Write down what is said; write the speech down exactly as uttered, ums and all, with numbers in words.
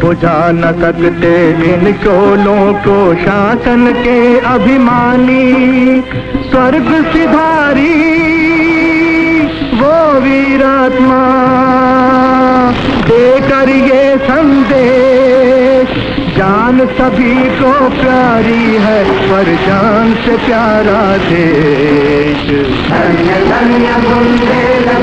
बुझा न सकते इन शोलों को शासन के अभिमानी, स्वर्ग सिधारी वो वीरात्मा, देकर ये संदेश जान सभी को प्यारी है पर जान से प्यारा देश। धन्य धन्य